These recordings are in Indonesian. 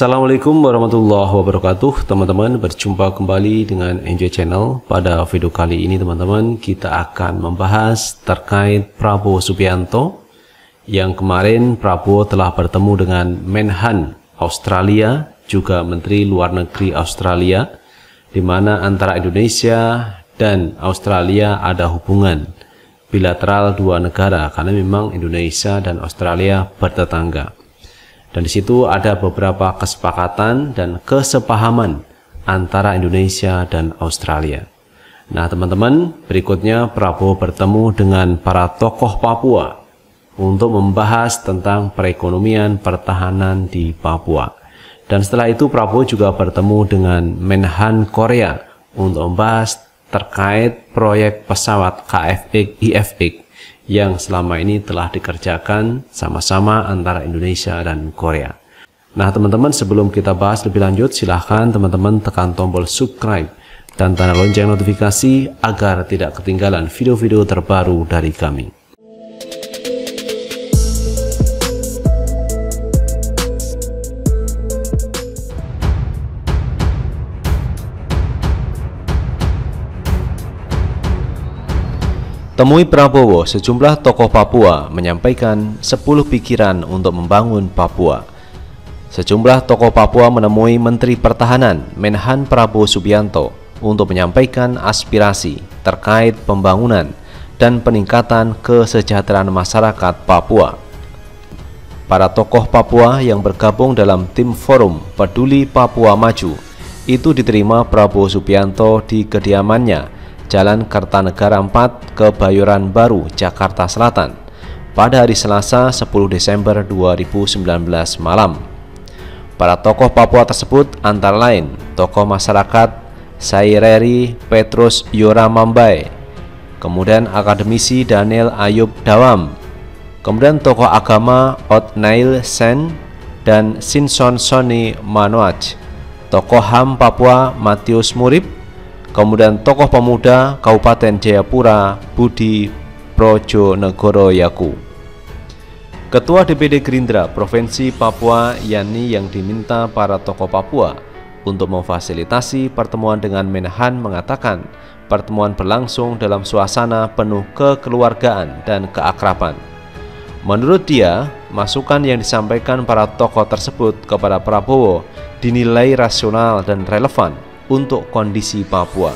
Assalamualaikum warahmatullahi wabarakatuh. Teman-teman, berjumpa kembali dengan Enjoy Channel. Pada video kali ini teman-teman, kita akan membahas terkait Prabowo Subianto yang kemarin Prabowo telah bertemu dengan Menhan Australia, juga Menteri Luar Negeri Australia, di mana antara Indonesia dan Australia ada hubungan bilateral dua negara karena memang Indonesia dan Australia bertetangga. Dan di situ ada beberapa kesepakatan dan kesepahaman antara Indonesia dan Australia. Nah, teman-teman, berikutnya Prabowo bertemu dengan para tokoh Papua untuk membahas tentang perekonomian, pertahanan di Papua. Dan setelah itu Prabowo juga bertemu dengan Menhan Korea untuk membahas terkait proyek pesawat KF-IFH yang selama ini telah dikerjakan sama-sama antara Indonesia dan Korea. Nah teman-teman, sebelum kita bahas lebih lanjut, silahkan teman-teman tekan tombol subscribe dan tanda lonceng notifikasi agar tidak ketinggalan video-video terbaru dari kami. Temui Prabowo, sejumlah tokoh Papua menyampaikan 10 pikiran untuk membangun Papua. Sejumlah tokoh Papua menemui Menteri Pertahanan Menhan Prabowo Subianto untuk menyampaikan aspirasi terkait pembangunan dan peningkatan kesejahteraan masyarakat Papua. Para tokoh Papua yang bergabung dalam tim Forum Peduli Papua Maju itu diterima Prabowo Subianto di kediamannya Jalan Kertanegara 4, Kebayoran Baru, Jakarta Selatan pada hari Selasa 10 Desember 2019 malam. Para tokoh Papua tersebut antara lain tokoh masyarakat Saireri Petrus Yoramambai, kemudian akademisi Daniel Ayub Dawam, kemudian tokoh agama Otnail Sen dan Sinson Sony Manuaj, tokoh HAM Papua Matius Murip, kemudian tokoh pemuda Kabupaten Jayapura Budi Projo Negoro Yaku. Ketua DPD Gerindra Provinsi Papua Yani yang diminta para tokoh Papua untuk memfasilitasi pertemuan dengan Menhan mengatakan pertemuan berlangsung dalam suasana penuh kekeluargaan dan keakraban. Menurut dia, masukan yang disampaikan para tokoh tersebut kepada Prabowo dinilai rasional dan relevan untuk kondisi Papua.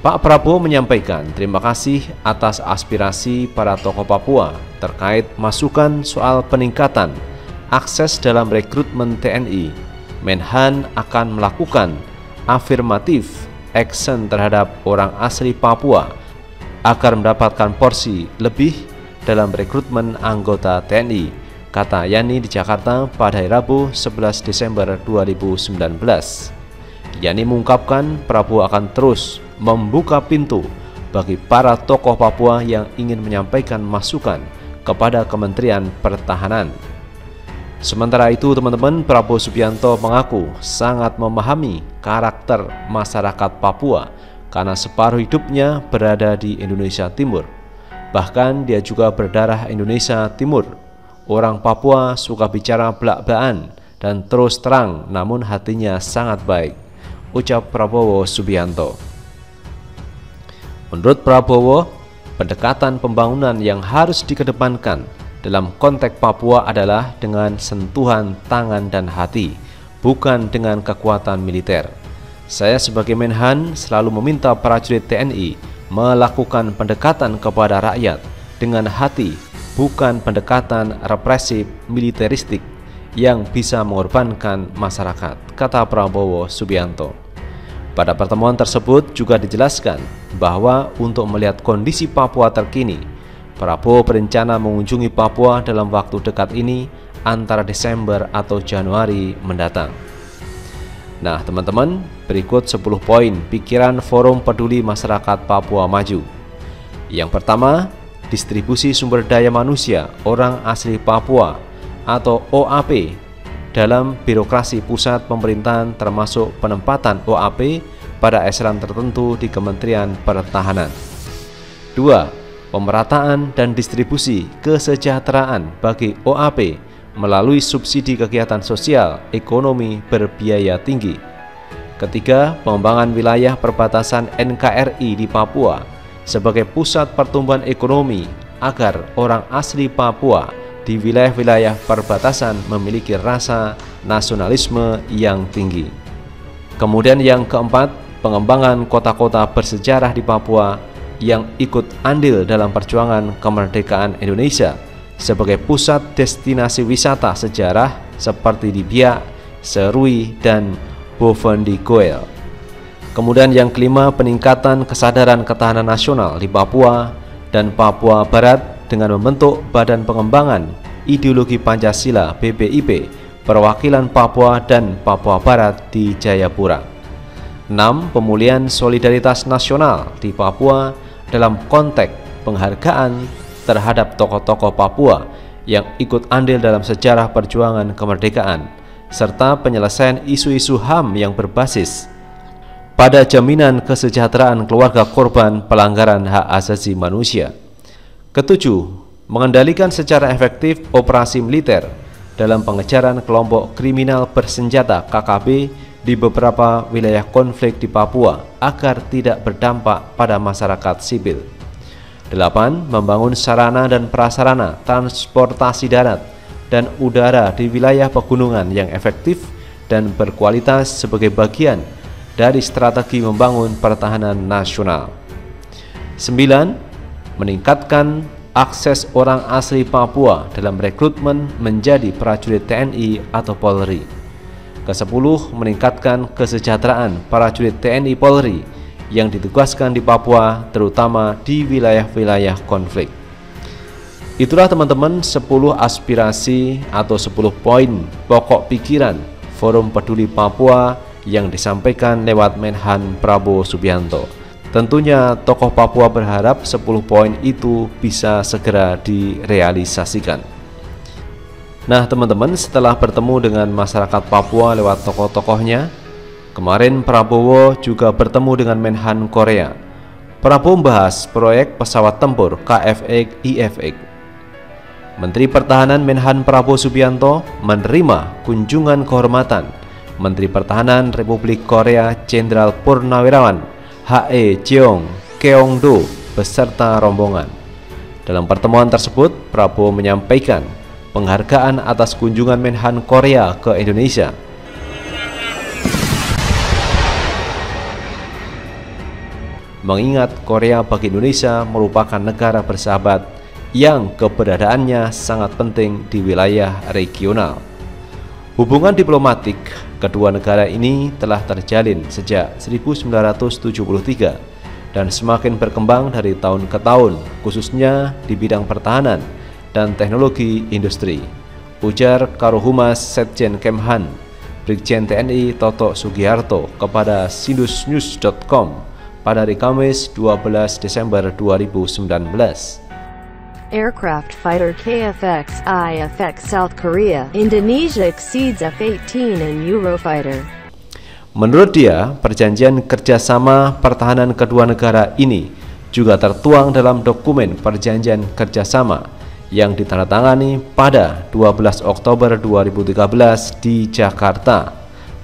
Pak Prabowo menyampaikan terima kasih atas aspirasi para tokoh Papua terkait masukan soal peningkatan akses dalam rekrutmen TNI. Menhan akan melakukan afirmatif action terhadap orang asli Papua agar mendapatkan porsi lebih dalam rekrutmen anggota TNI, kata Yani di Jakarta pada hari Rabu 11 Desember 2019. Yani mengungkapkan Prabowo akan terus membuka pintu bagi para tokoh Papua yang ingin menyampaikan masukan kepada Kementerian Pertahanan. Sementara itu teman-teman, Prabowo Subianto mengaku sangat memahami karakter masyarakat Papua karena separuh hidupnya berada di Indonesia Timur. Bahkan dia juga berdarah Indonesia Timur. Orang Papua suka bicara blak-blakan dan terus terang, namun hatinya sangat baik, ucap Prabowo Subianto. Menurut Prabowo, pendekatan pembangunan yang harus dikedepankan dalam konteks Papua adalah dengan sentuhan tangan dan hati, bukan dengan kekuatan militer. Saya sebagai Menhan selalu meminta prajurit TNI melakukan pendekatan kepada rakyat dengan hati, bukan pendekatan represif militeristik yang bisa mengorbankan masyarakat, kata Prabowo Subianto. Pada pertemuan tersebut juga dijelaskan bahwa untuk melihat kondisi Papua terkini, Prabowo berencana mengunjungi Papua dalam waktu dekat ini antara Desember atau Januari mendatang. Nah teman-teman, berikut 10 poin pikiran Forum Peduli Masyarakat Papua Maju. Yang pertama, distribusi sumber daya manusia orang asli Papua atau OAP dalam birokrasi pusat pemerintahan, termasuk penempatan OAP pada eselon tertentu di Kementerian Pertahanan. 2. Pemerataan dan distribusi kesejahteraan bagi OAP melalui subsidi kegiatan sosial ekonomi berbiaya tinggi. Ketiga, pengembangan wilayah perbatasan NKRI di Papua sebagai pusat pertumbuhan ekonomi agar orang asli Papua di wilayah-wilayah perbatasan memiliki rasa nasionalisme yang tinggi. Kemudian yang keempat, pengembangan kota-kota bersejarah di Papua yang ikut andil dalam perjuangan kemerdekaan Indonesia sebagai pusat destinasi wisata sejarah seperti di Biak, Serui, dan Bovendighoel. Kemudian yang kelima, peningkatan kesadaran ketahanan nasional di Papua dan Papua Barat dengan membentuk Badan Pengembangan Ideologi Pancasila BPIP, perwakilan Papua dan Papua Barat di Jayapura. 6. Pemulihan solidaritas nasional di Papua dalam konteks penghargaan terhadap tokoh-tokoh Papua yang ikut andil dalam sejarah perjuangan kemerdekaan, serta penyelesaian isu-isu HAM yang berbasis pada jaminan kesejahteraan keluarga korban pelanggaran hak asasi manusia. Ketujuh, mengendalikan secara efektif operasi militer dalam pengejaran kelompok kriminal bersenjata KKB di beberapa wilayah konflik di Papua agar tidak berdampak pada masyarakat sipil. 8. Membangun sarana dan prasarana transportasi darat dan udara di wilayah pegunungan yang efektif dan berkualitas sebagai bagian dari strategi membangun pertahanan nasional. 9. Meningkatkan akses orang asli Papua dalam rekrutmen menjadi prajurit TNI atau Polri. Ke-10. Meningkatkan kesejahteraan prajurit TNI Polri yang ditugaskan di Papua, terutama di wilayah-wilayah konflik. Itulah teman-teman 10 aspirasi atau 10 poin pokok pikiran Forum Peduli Papua yang disampaikan lewat Menhan Prabowo Subianto. Tentunya tokoh Papua berharap 10 poin itu bisa segera direalisasikan. Nah teman-teman, setelah bertemu dengan masyarakat Papua lewat tokoh-tokohnya, kemarin Prabowo juga bertemu dengan Menhan Korea. Prabowo membahas proyek pesawat tempur KF-IFH. Menteri Pertahanan Menhan Prabowo Subianto menerima kunjungan kehormatan Menteri Pertahanan Republik Korea Jenderal Purnawirawan He Cheong Keongdo beserta rombongan. Dalam pertemuan tersebut, Prabowo menyampaikan penghargaan atas kunjungan Menhan Korea ke Indonesia. Mengingat Korea bagi Indonesia merupakan negara bersahabat yang keberadaannya sangat penting di wilayah regional. Hubungan diplomatik kedua negara ini telah terjalin sejak 1973 dan semakin berkembang dari tahun ke tahun, khususnya di bidang pertahanan dan teknologi industri, ujar Karohumas Setjen Kemhan Brigjen TNI Toto Sugiharto kepada sinusnews.com pada hari Kamis 12 Desember 2019. Aircraft fighter KF-X-IFX South Korea, Indonesia exceeds F-18 in Eurofighter. Menurut dia, perjanjian kerjasama pertahanan kedua negara ini juga tertuang dalam dokumen perjanjian kerjasama yang ditandatangani pada 12 Oktober 2013 di Jakarta.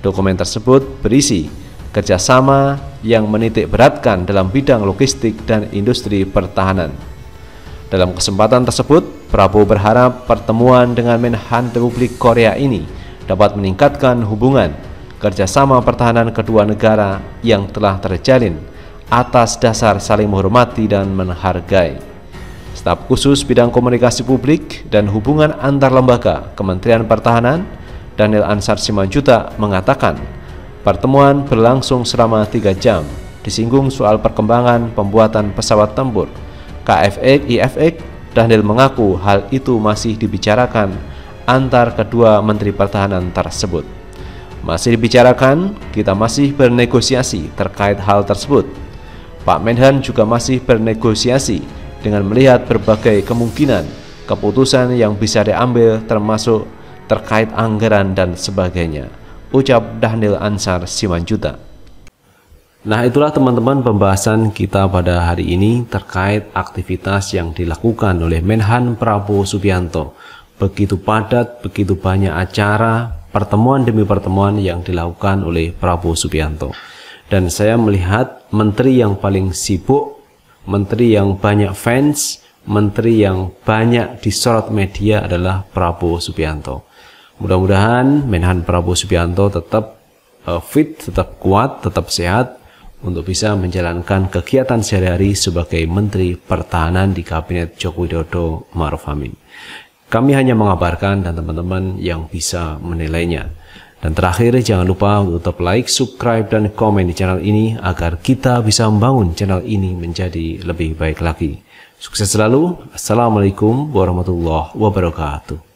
Dokumen tersebut berisi kerjasama yang menitik beratkan dalam bidang logistik dan industri pertahanan. Dalam kesempatan tersebut, Prabowo berharap pertemuan dengan Menhan Republik Korea ini dapat meningkatkan hubungan kerjasama pertahanan kedua negara yang telah terjalin atas dasar saling menghormati dan menghargai. Staf khusus bidang komunikasi publik dan hubungan antar lembaga Kementerian Pertahanan, Daniel Ansar Simanjuntak mengatakan, pertemuan berlangsung selama 3 jam, disinggung soal perkembangan pembuatan pesawat tempur KF-IFH. Daniel mengaku hal itu masih dibicarakan antar kedua Menteri Pertahanan tersebut. Masih dibicarakan, kita masih bernegosiasi terkait hal tersebut. Pak Menhan juga masih bernegosiasi dengan melihat berbagai kemungkinan keputusan yang bisa diambil termasuk terkait anggaran dan sebagainya, ucap Daniel Ansar Simanjuntak. Nah itulah teman-teman pembahasan kita pada hari ini terkait aktivitas yang dilakukan oleh Menhan Prabowo Subianto begitu padat, begitu banyak acara, pertemuan demi pertemuan yang dilakukan oleh Prabowo Subianto. Dan saya melihat menteri yang paling sibuk, menteri yang banyak fans, menteri yang banyak disorot media adalah Prabowo Subianto. Mudah-mudahan Menhan Prabowo Subianto tetap fit, tetap kuat, tetap sehat untuk bisa menjalankan kegiatan sehari-hari sebagai Menteri Pertahanan di Kabinet Jokowi-Dodo Ma'ruf Amin. Kami hanya mengabarkan dan teman-teman yang bisa menilainya. Dan terakhir, jangan lupa untuk tetap like, subscribe, dan komen di channel ini agar kita bisa membangun channel ini menjadi lebih baik lagi. Sukses selalu. Assalamualaikum warahmatullahi wabarakatuh.